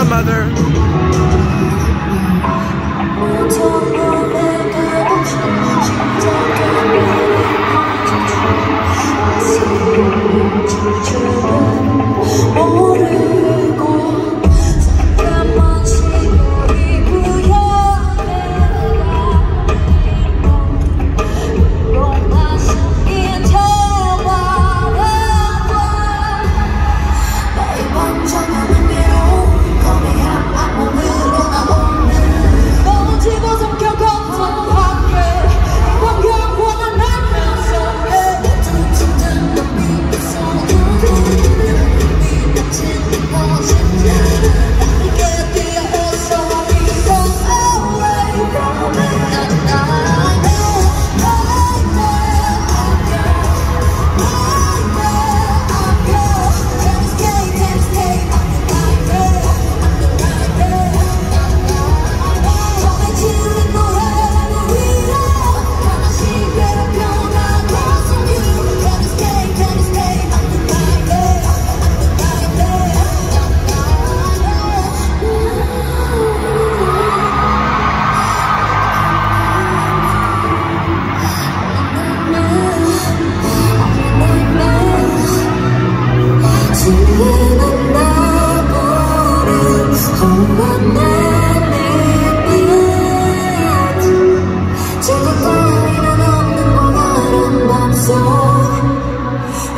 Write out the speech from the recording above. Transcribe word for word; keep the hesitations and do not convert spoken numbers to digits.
my mother. I